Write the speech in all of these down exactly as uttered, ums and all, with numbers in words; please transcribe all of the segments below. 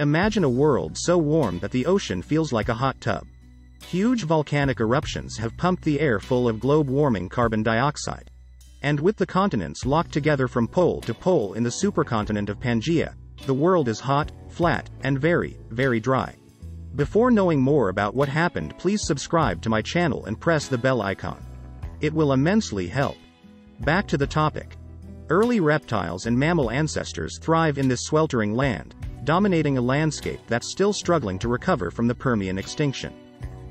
Imagine a world so warm that the ocean feels like a hot tub. Huge volcanic eruptions have pumped the air full of globe-warming carbon dioxide. And with the continents locked together from pole to pole in the supercontinent of Pangaea, the world is hot, flat, and very, very dry. Before knowing more about what happened, please subscribe to my channel and press the bell icon. It will immensely help. Back to the topic. Early reptiles and mammal ancestors thrive in this sweltering land, dominating a landscape that's still struggling to recover from the Permian extinction.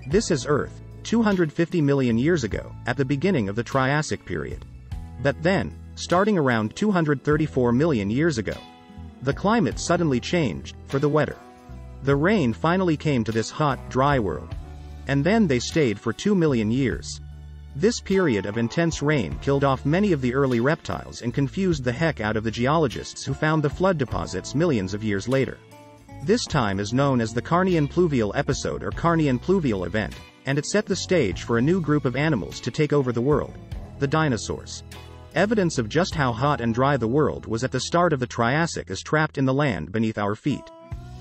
This is Earth, two hundred fifty million years ago, at the beginning of the Triassic period. But then, starting around two hundred thirty-four million years ago, the climate suddenly changed, for the wetter. The rain finally came to this hot, dry world. And then they stayed for two million years. This period of intense rain killed off many of the early reptiles and confused the heck out of the geologists who found the flood deposits millions of years later. This time is known as the Carnian Pluvial Episode or Carnian Pluvial Event, and it set the stage for a new group of animals to take over the world, the dinosaurs. Evidence of just how hot and dry the world was at the start of the Triassic is trapped in the land beneath our feet.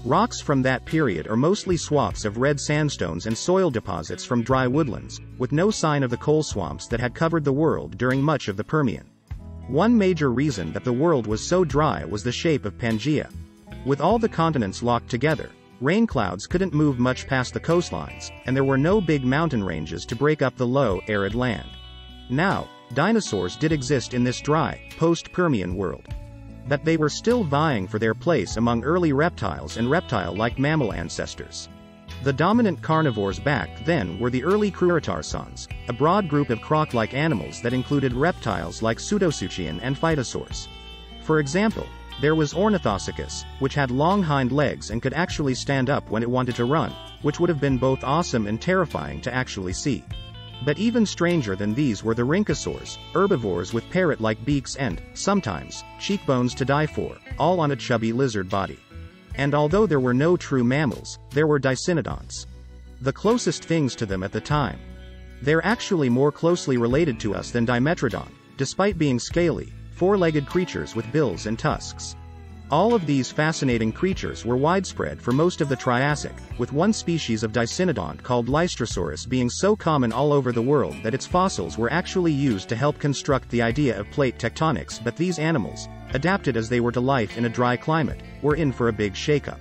Rocks from that period are mostly swaths of red sandstones and soil deposits from dry woodlands, with no sign of the coal swamps that had covered the world during much of the Permian. One major reason that the world was so dry was the shape of Pangaea. With all the continents locked together, rain clouds couldn't move much past the coastlines, and there were no big mountain ranges to break up the low, arid land. Now, dinosaurs did exist in this dry, post-Permian world. But they were still vying for their place among early reptiles and reptile-like mammal ancestors. The dominant carnivores back then were the early Crurotarsans, a broad group of croc-like animals that included reptiles like Pseudosuchian and Phytosaurs. For example, there was Ornithosuchus, which had long hind legs and could actually stand up when it wanted to run, which would have been both awesome and terrifying to actually see. But even stranger than these were the Rhynchosaurs, herbivores with parrot-like beaks and, sometimes, cheekbones to die for, all on a chubby lizard body. And although there were no true mammals, there were dicynodonts. The closest things to them at the time. They're actually more closely related to us than Dimetrodon, despite being scaly, four-legged creatures with bills and tusks. All of these fascinating creatures were widespread for most of the Triassic, with one species of dicynodont called Lystrosaurus being so common all over the world that its fossils were actually used to help construct the idea of plate tectonics. But these animals, adapted as they were to life in a dry climate, were in for a big shakeup.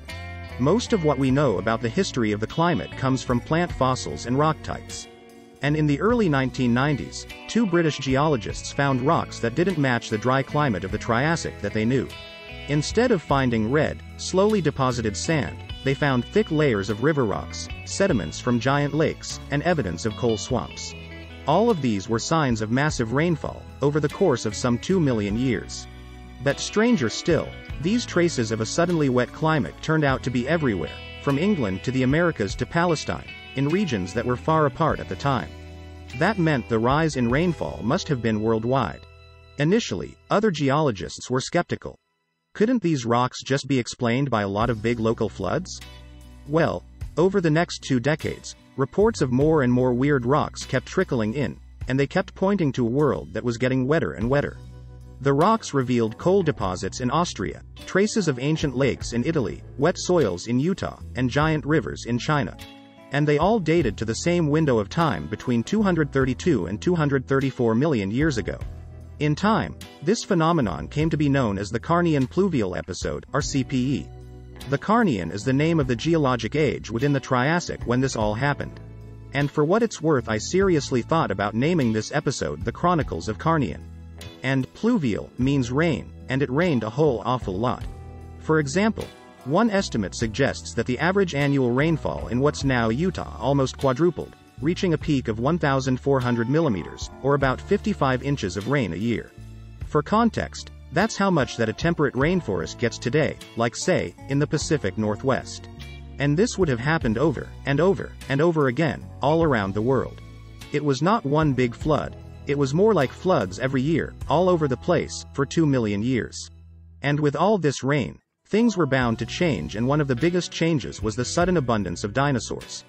Most of what we know about the history of the climate comes from plant fossils and rock types. And in the early nineteen nineties, two British geologists found rocks that didn't match the dry climate of the Triassic that they knew. Instead of finding red, slowly deposited sand, they found thick layers of river rocks, sediments from giant lakes, and evidence of coal swamps. All of these were signs of massive rainfall, over the course of some two million years. But stranger still, these traces of a suddenly wet climate turned out to be everywhere, from England to the Americas to Palestine, in regions that were far apart at the time. That meant the rise in rainfall must have been worldwide. Initially, other geologists were skeptical. Couldn't these rocks just be explained by a lot of big local floods? Well, over the next two decades, reports of more and more weird rocks kept trickling in, and they kept pointing to a world that was getting wetter and wetter. The rocks revealed coal deposits in Austria, traces of ancient lakes in Italy, wet soils in Utah, and giant rivers in China. And they all dated to the same window of time between two hundred thirty-two and two hundred thirty-four million years ago. In time, this phenomenon came to be known as the Carnian Pluvial Episode, or C P E. The Carnian is the name of the geologic age within the Triassic when this all happened. And for what it's worth, I seriously thought about naming this episode the Chronicles of Carnian. And pluvial means rain, and it rained a whole awful lot. For example, one estimate suggests that the average annual rainfall in what's now Utah almost quadrupled, reaching a peak of one thousand four hundred millimeters, or about fifty-five inches of rain a year. For context, that's how much that a temperate rainforest gets today, like say, in the Pacific Northwest. And this would have happened over, and over, and over again, all around the world. It was not one big flood, it was more like floods every year, all over the place, for two million years. And with all this rain, things were bound to change, and one of the biggest changes was the sudden abundance of dinosaurs.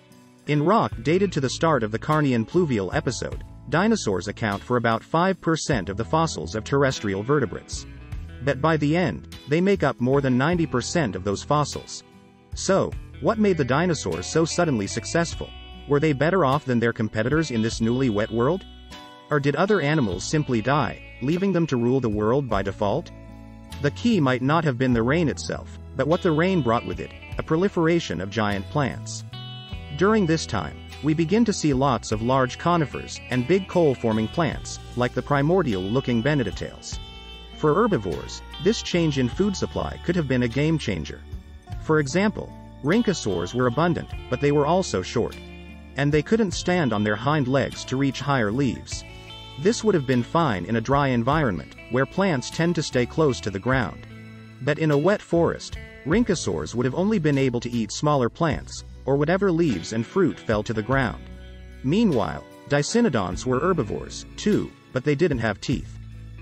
In rock dated to the start of the Carnian Pluvial Episode, dinosaurs account for about five percent of the fossils of terrestrial vertebrates. But by the end, they make up more than ninety percent of those fossils. So, what made the dinosaurs so suddenly successful? Were they better off than their competitors in this newly wet world? Or did other animals simply die, leaving them to rule the world by default? The key might not have been the rain itself, but what the rain brought with it, a proliferation of giant plants. During this time, we begin to see lots of large conifers and big coal-forming plants, like the primordial-looking Bennettales. For herbivores, this change in food supply could have been a game-changer. For example, Rhynchosaurs were abundant, but they were also short. And they couldn't stand on their hind legs to reach higher leaves. This would have been fine in a dry environment, where plants tend to stay close to the ground. But in a wet forest, Rhynchosaurs would have only been able to eat smaller plants, or whatever leaves and fruit fell to the ground. Meanwhile, dicynodonts were herbivores, too, but they didn't have teeth.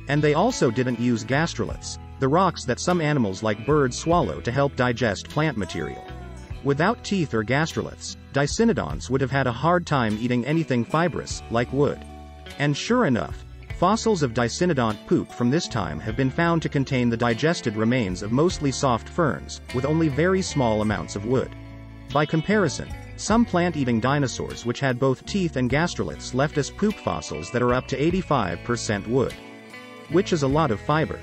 And they also didn't use gastroliths, the rocks that some animals like birds swallow to help digest plant material. Without teeth or gastroliths, dicynodonts would have had a hard time eating anything fibrous, like wood. And sure enough, fossils of dicynodont poop from this time have been found to contain the digested remains of mostly soft ferns, with only very small amounts of wood. By comparison, some plant-eating dinosaurs which had both teeth and gastroliths left us poop fossils that are up to eighty-five percent wood. Which is a lot of fiber.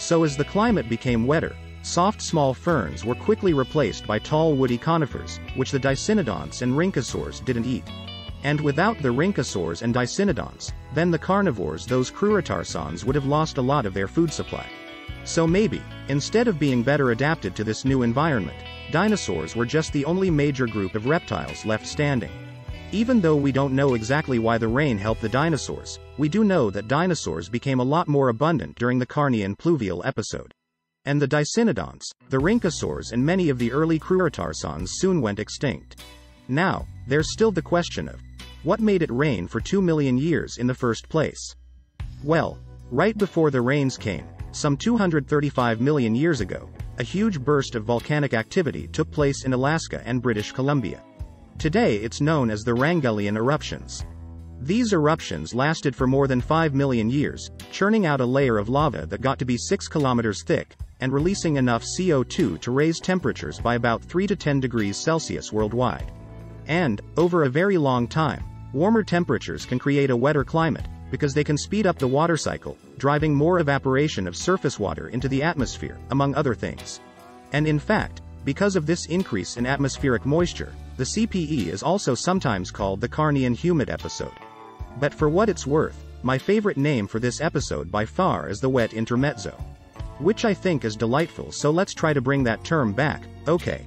So as the climate became wetter, soft small ferns were quickly replaced by tall woody conifers, which the dicynodonts and rhynchosaurs didn't eat. And without the rhynchosaurs and dicynodonts, then the carnivores, those Crurotarsans, would have lost a lot of their food supply. So maybe, instead of being better adapted to this new environment, dinosaurs were just the only major group of reptiles left standing. Even though we don't know exactly why the rain helped the dinosaurs, we do know that dinosaurs became a lot more abundant during the Carnian Pluvial Episode. And the dicynodonts, the rhynchosaurs, and many of the early Crurotarsans soon went extinct. Now, there's still the question of, what made it rain for two million years in the first place? Well, right before the rains came, some two hundred thirty-five million years ago, a huge burst of volcanic activity took place in Alaska and British Columbia. Today it's known as the Wrangellian eruptions. These eruptions lasted for more than five million years, churning out a layer of lava that got to be six kilometers thick, and releasing enough C O two to raise temperatures by about three to ten degrees Celsius worldwide. And, over a very long time, warmer temperatures can create a wetter climate, because they can speed up the water cycle, driving more evaporation of surface water into the atmosphere, among other things. And in fact, because of this increase in atmospheric moisture, the C P E is also sometimes called the Carnian Humid Episode. But for what it's worth, my favorite name for this episode by far is the wet intermezzo. Which I think is delightful, so let's try to bring that term back, okay.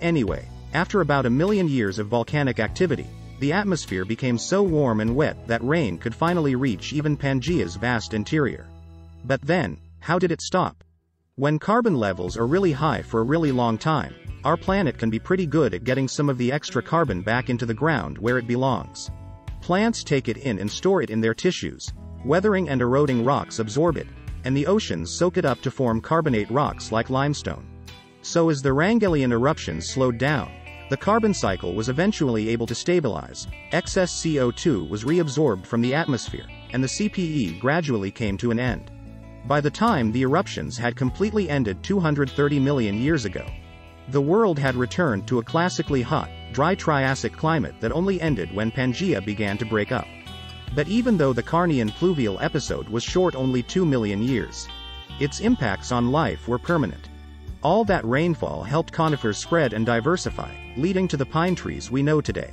Anyway, after about a million years of volcanic activity, the atmosphere became so warm and wet that rain could finally reach even Pangaea's vast interior. But then, how did it stop? When carbon levels are really high for a really long time, our planet can be pretty good at getting some of the extra carbon back into the ground where it belongs. Plants take it in and store it in their tissues, weathering and eroding rocks absorb it, and the oceans soak it up to form carbonate rocks like limestone. So as the Wrangellian eruptions slowed down, the carbon cycle was eventually able to stabilize, excess C O two was reabsorbed from the atmosphere, and the C P E gradually came to an end. By the time the eruptions had completely ended two hundred thirty million years ago, the world had returned to a classically hot, dry Triassic climate that only ended when Pangaea began to break up. But even though the Carnian Pluvial Episode was short, only two million years, its impacts on life were permanent. All that rainfall helped conifers spread and diversify, leading to the pine trees we know today.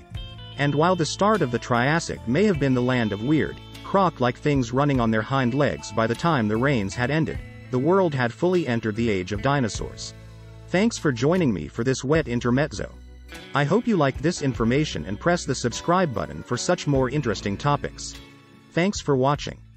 And while the start of the Triassic may have been the land of weird, croc-like things running on their hind legs, by the time the rains had ended, the world had fully entered the age of dinosaurs. Thanks for joining me for this wet intermezzo. I hope you liked this information and press the subscribe button for such more interesting topics. Thanks for watching.